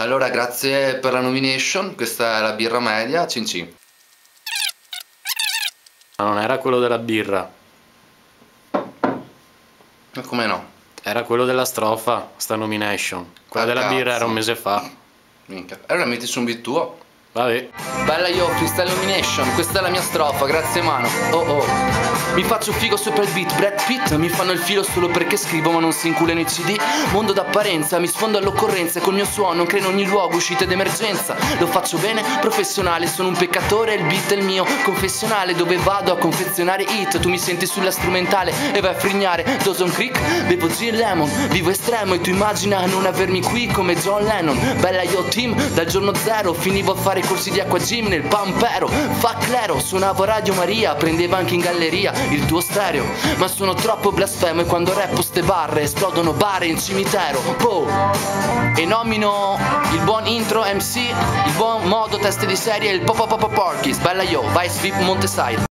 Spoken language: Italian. Allora, grazie per la nomination, questa è la birra media, cin cin. Ma non era quello della birra. Ma come no? Era quello della strofa, sta nomination. Quella della birra era un mese fa. Minchia. Allora metti su un beat tuo. Vabbè. Bella yo, Crystal Illumination, questa è la mia strofa, grazie mano. Oh oh. Mi faccio figo sopra il beat, Brad Pitt, mi fanno il filo solo perché scrivo ma non si inculano i CD. Mondo d'apparenza, mi sfondo all'occorrenza e col mio suono creo in ogni luogo uscite d'emergenza. Lo faccio bene, professionale, sono un peccatore, il beat è il mio confessionale, dove vado a confezionare hit. Tu mi senti sulla strumentale e vai a frignare Dozon Creek, bevo gin lemon, vivo estremo e tu immagina non avermi qui come John Lennon. Bella yo team, dal giorno zero finivo a fare corsi di acqua gym nel pampero. Fa clero, suonavo Radio Maria, prendeva anche in galleria il tuo stereo, ma sono troppo blasfemo e quando rappo ste barre esplodono bare in cimitero. Boh. E nomino il buon Intro Mc, il buon modo teste di serie, il Porkis. Bella yo, vai Svip Monteside.